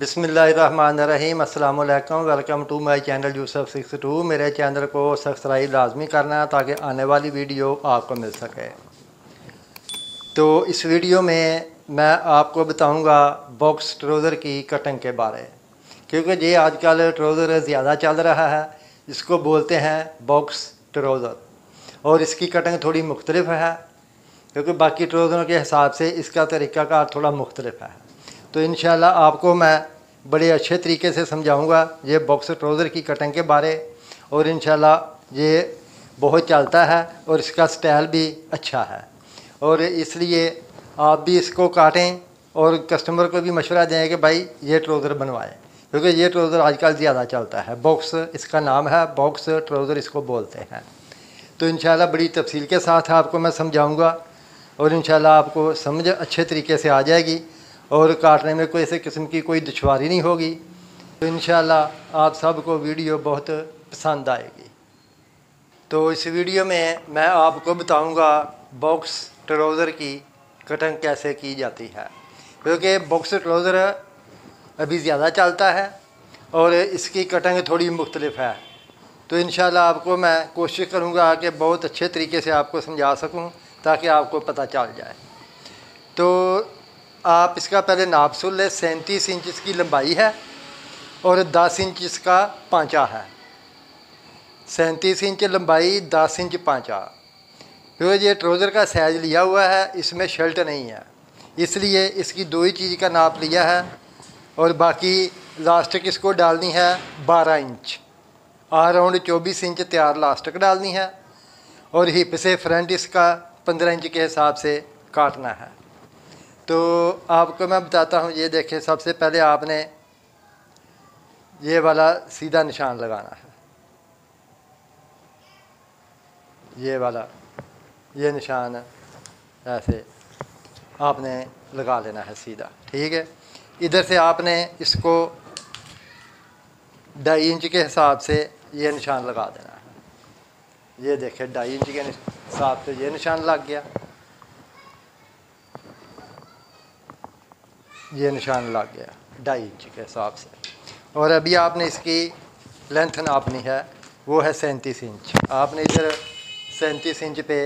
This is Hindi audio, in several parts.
बिस्मिल्लाहिर्रहमानिर्रहीम अस्सलाम वालेकुम। Welcome to my channel Yusuf 62। मेरे चैनल को सब्सक्राइब लाजमी करना ताकि आने वाली वीडियो आपको मिल सके। तो इस वीडियो में मैं आपको बताऊंगा बॉक्स ट्राउज़र की कटिंग के बारे, क्योंकि ये आजकल ट्राउज़र ज़्यादा चल रहा है। इसको बोलते हैं बॉक्स ट्राउज़र और इसकी कटिंग थोड़ी मुख्तलिफ है, क्योंकि बाकी ट्राउज़रों के हिसाब से इसका तरीक़ाकार थोड़ा मुख्तलिफ है। तो इंशाल्लाह आपको मैं बड़े अच्छे तरीके से समझाऊंगा ये बॉक्स ट्राउज़र की कटिंग के बारे, और इंशाल्लाह ये बहुत चलता है और इसका स्टाइल भी अच्छा है। और इसलिए आप भी इसको काटें और कस्टमर को भी मशवरा दें कि भाई ये ट्राउज़र बनवाएं, क्योंकि ये ट्राउज़र आजकल ज़्यादा चलता है। बॉक्स इसका नाम है, बॉक्स ट्राउज़र इसको बोलते हैं। तो इंशाल्लाह बड़ी तफसील के साथ आपको मैं समझाऊँगा और इंशाल्लाह आपको समझ अच्छे तरीके से आ जाएगी और काटने में कोई ऐसे किस्म की कोई दुश्वारी नहीं होगी। तो इंशाल्लाह आप सबको वीडियो बहुत पसंद आएगी। तो इस वीडियो में मैं आपको बताऊंगा बॉक्स ट्राउज़र की कटिंग कैसे की जाती है, क्योंकि बॉक्स ट्राउज़र अभी ज़्यादा चलता है और इसकी कटिंग थोड़ी मुख्तलिफ है। तो इंशाल्लाह आपको मैं कोशिश करूंगा कि बहुत अच्छे तरीके से आपको समझा सकूं ताकि आपको पता चल जाए। तो आप इसका पहले नाप सुन लें। 37 इंच इसकी लंबाई है और 10 इंच इसका पांचा है। 37 इंच लंबाई, 10 इंच पांचा। क्योंकि ये ट्राउज़र का साइज़ लिया हुआ है, इसमें शर्ट नहीं है, इसलिए इसकी दो ही चीज़ का नाप लिया है और बाकी लास्टिक इसको डालनी है 12 इंच। अराउंड 24 इंच तैयार लास्टिक डालनी है और हिप से फ्रंट इसका 15 इंच के हिसाब से काटना है। तो आपको मैं बताता हूँ। ये देखें, सबसे पहले आपने ये वाला सीधा निशान लगाना है। ये वाला ये निशान ऐसे आपने लगा लेना है सीधा, ठीक है। इधर से आपने इसको 2.5 इंच के हिसाब से ये निशान लगा देना है। ये देखें, 2.5 इंच के हिसाब से ये निशान लग गया, ये निशान लग गया 2.5 इंच के हिसाब से। और अभी आपने इसकी लेंथ नापनी है, वो है 37 इंच। आपने इधर 37 इंच पे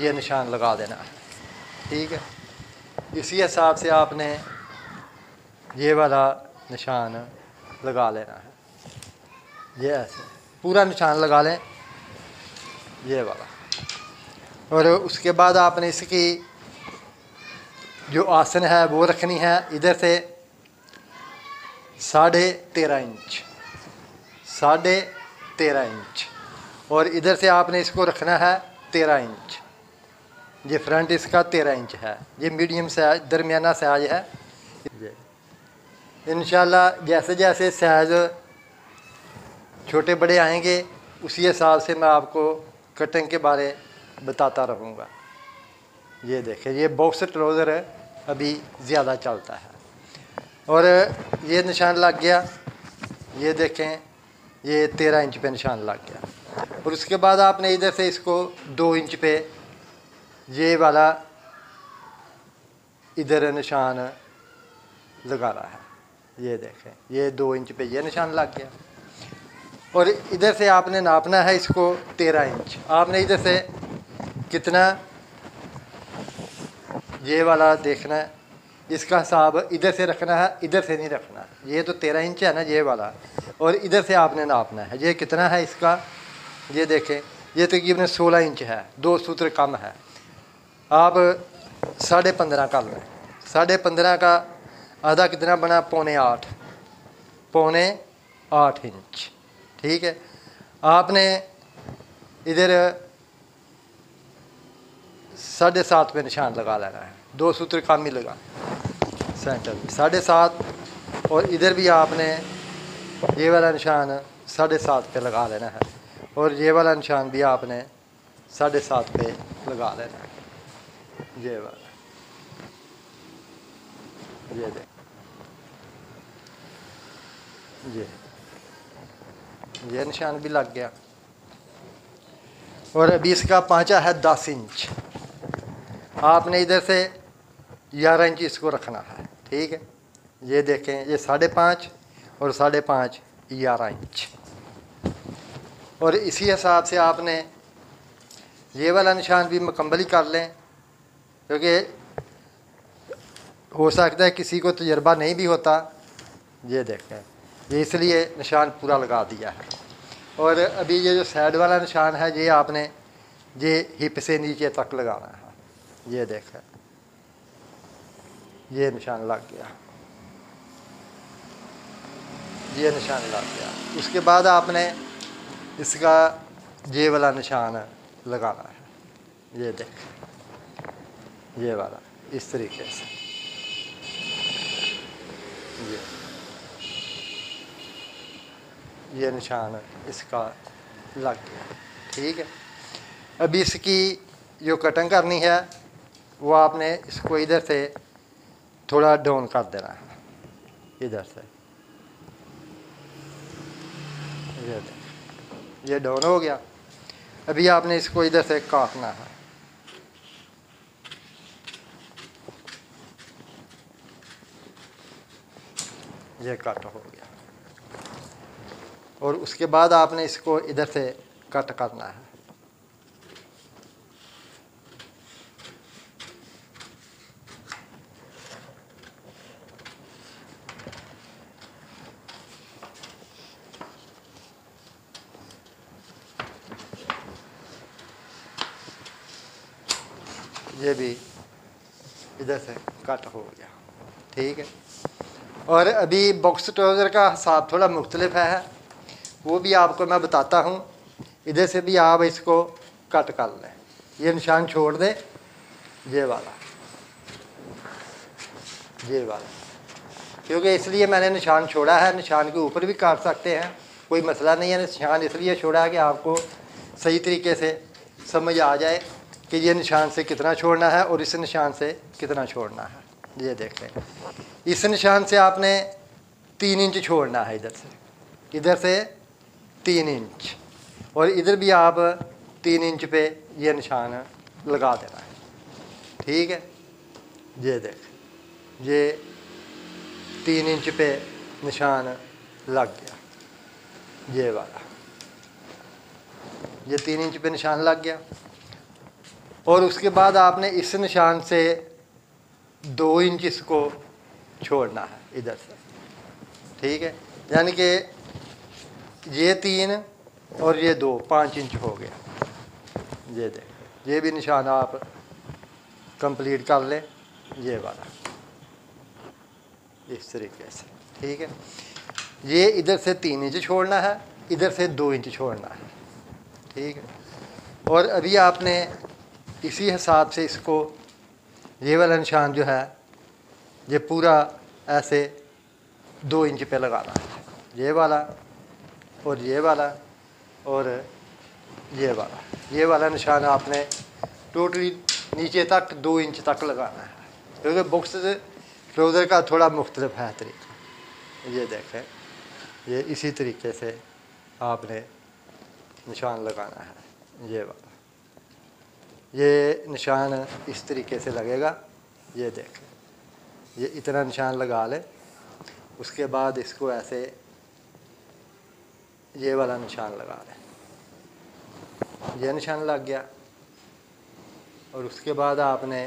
ये निशान लगा देना है, ठीक है। इसी हिसाब से आपने ये वाला निशान लगा लेना है। ये ऐसे पूरा निशान लगा लें, ये वाला। और उसके बाद आपने इसकी जो आसन है वो रखनी है। इधर से 13.5 इंच, 13.5 इंच। और इधर से आपने इसको रखना है 13 इंच। ये फ्रंट इसका 13 इंच है। ये मीडियम साइज, दरमियाना साइज है। इंशाल्लाह जैसे जैसे साइज छोटे बड़े आएंगे उसी हिसाब से मैं आपको कटिंग के बारे बताता रहूँगा। ये देखें, ये बॉक्स ट्राउज़र अभी ज़्यादा चलता है। और ये निशान लग गया, ये देखें, ये 13 इंच पे निशान लग गया। और उसके बाद आपने इधर से इसको 2 इंच पे ये वाला इधर निशान लगा रहा है। ये देखें, ये 2 इंच पे ये निशान लग गया। और इधर से आपने नापना है इसको 13 इंच। आपने इधर से कितना ये वाला देखना है, इसका हिसाब इधर से रखना है, इधर से नहीं रखना। ये तो 13 इंच है ना, ये वाला। और इधर से आपने नापना है, ये कितना है इसका। ये देखें, ये तकरीबन 16 इंच है, 2 सूत्र कम है। आप 15.5 कर लें। 15.5 का आधा कितना बना, 7.25। 7.25 इंच, ठीक है। आपने इधर 7.5 पे निशान लगा लेना है, 2 सूत्र काम ही लगा सेंटर में 7.5। और इधर भी आपने ये वाला निशान 7.5 पे लगा लेना है और ये वाला निशान भी आपने 7.5 पे लगा लेना है। ये वाला, ये देख, ये निशान भी लग गया। और अभी इसका पांचा है 10 इंच। आपने इधर से 11 इंच इसको रखना है, ठीक है। ये देखें, ये 5.5 और 5.5 11 इंच। और इसी हिसाब से आपने ये वाला निशान भी मुकम्मल कर लें, क्योंकि हो सकता है किसी को तजर्बा नहीं भी होता। ये देखें, ये इसलिए निशान पूरा लगा दिया है। और अभी ये जो साइड वाला निशान है, ये आपने ये हिप से नीचे तक लगाना है। ये देखें, ये निशान लग गया, ये निशान लग गया। उसके बाद आपने इसका ये वाला निशान लगाना है। ये देखें, ये वाला इस तरीके से, ये निशान इसका लग गया। ठीक है, अभी इसकी जो कटिंग करनी है वो आपने इसको इधर से थोड़ा डाउन कर देना है, इधर से। ये डाउन हो गया। अभी आपने इसको इधर से काटना है। ये कट हो गया। और उसके बाद आपने इसको इधर से कट करना है। ये भी इधर से कट हो गया। ठीक है, और अभी बॉक्स ट्राउज़र का हिसाब थोड़ा मुख्तलिफ है, वो भी आपको मैं बताता हूँ। इधर से भी आप इसको कट कर लें, ये निशान छोड़ दें, ये वाला, ये वाला, क्योंकि इसलिए मैंने निशान छोड़ा है। निशान के ऊपर भी काट सकते हैं, कोई मसला नहीं है। निशान इसलिए छोड़ा है कि आपको सही तरीके से समझ आ जाए कि ये निशान से कितना छोड़ना है और इस निशान से कितना छोड़ना है। ये देख लें, इस निशान से आपने 3 इंच छोड़ना है, इधर से, इधर से 3 इंच। और इधर भी आप 3 इंच पे ये निशान लगा देना है। ठीक है, ये देख, ये 3 इंच पे निशान लग गया। ये वाला, ये 3 इंच पे निशान लग गया। और उसके बाद आपने इस निशान से 2 इंच इसको छोड़ना है, इधर से। ठीक है, यानी कि ये 3 और ये 2, 5 इंच हो गया। ये देख, ये भी निशान आप कंप्लीट कर लें, ये वाला, इस तरीके से। ठीक है, ये इधर से 3 इंच छोड़ना है, इधर से 2 इंच छोड़ना है। ठीक है, और अभी आपने इसी हिसाब से इसको, ये वाला निशान जो है, ये पूरा ऐसे 2 इंच पे लगाना है। ये वाला और ये वाला और ये वाला, ये वाला निशान आपने टोटली नीचे तक 2 इंच तक लगाना है, क्योंकि बॉक्स ट्राउज़र का थोड़ा मुख्तलिफ है तरीका। ये देखें, ये इसी तरीके से आपने निशान लगाना है। ये वाला, ये निशान इस तरीके से लगेगा। ये देखें, ये इतना निशान लगा लें। उसके बाद इसको ऐसे ये वाला निशान लगा लें। ये निशान लग गया। और उसके बाद आपने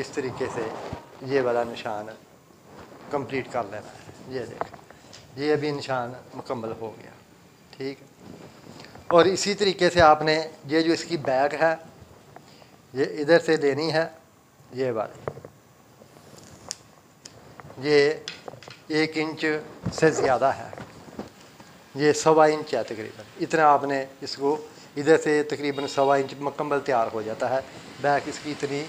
इस तरीके से ये वाला निशान कंप्लीट कर लेना है। ये देखें, ये अभी निशान मुकम्मल हो गया। ठीक है, और इसी तरीके से आपने ये जो इसकी बैक है, ये इधर से देनी है। ये वाली, ये 1 इंच से ज़्यादा है, ये 1.25 इंच है तकरीबन। इतना आपने इसको इधर से तकरीबन 1.25 इंच मुकम्मल तैयार हो जाता है। बैक इसकी इतनी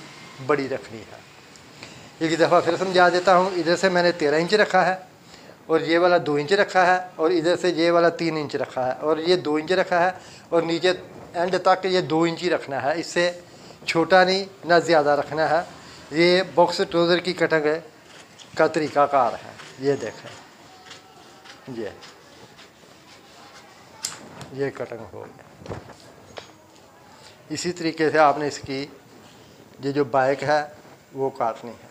बड़ी रखनी है। एक दफ़ा फिर समझा देता हूँ, इधर से मैंने 13 इंच रखा है, और ये वाला 2 इंच रखा है, और इधर से ये वाला 3 इंच रखा है, और ये 2 इंच रखा है, और नीचे एंड तक ये 2 इंच ही रखना है। इससे छोटा नहीं ना ज़्यादा रखना है। ये बॉक्स ट्राउज़र की कटिंग का तरीक़ाकार है। ये देखें, ये कटिंग हो गया। इसी तरीके से आपने इसकी ये जो बैक है, वो काटनी है।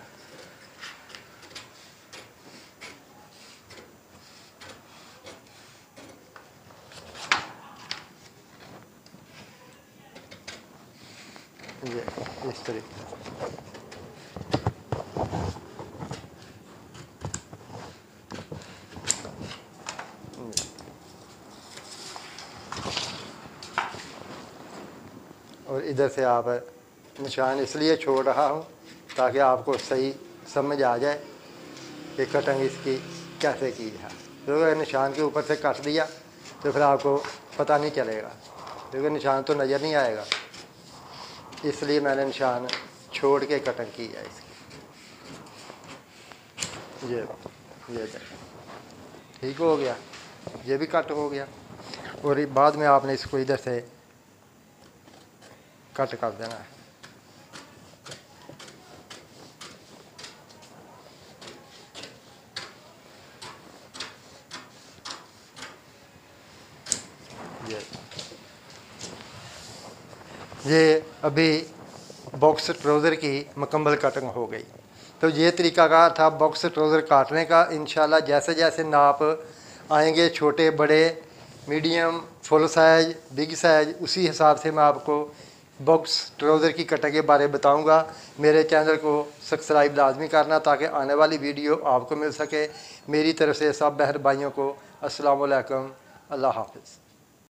ये इस तरीके और इधर से आप निशान इसलिए छोड़ रहा हूँ ताकि आपको सही समझ आ जाए कि कटिंग इसकी कैसे की है। तो अगर निशान के ऊपर से काट दिया तो फिर आपको पता नहीं चलेगा क्योंकि निशान तो नज़र नहीं आएगा, इसलिए मैंने निशान छोड़ के कटिंग की है इसकी। ये ठीक हो गया, ये भी कट हो गया। और बाद में आपने इसको इधर से कट कर देना है। ये अभी बॉक्स ट्राउज़र की मुकम्मल कटिंग हो गई। तो ये तरीकाकार था बॉक्स ट्राउज़र काटने का। इंशाल्लाह जैसे जैसे नाप आएंगे, छोटे बड़े medium full size big size, उसी हिसाब से मैं आपको बॉक्स ट्राउज़र की कटिंग के बारे में बताऊँगा। मेरे चैनल को सब्सक्राइब लाजमी करना ताकि आने वाली वीडियो आपको मिल सके। मेरी तरफ़ से सब बहन भाइयों को अस्सलाम वालेकुम, अल्लाह हाफ़िज़।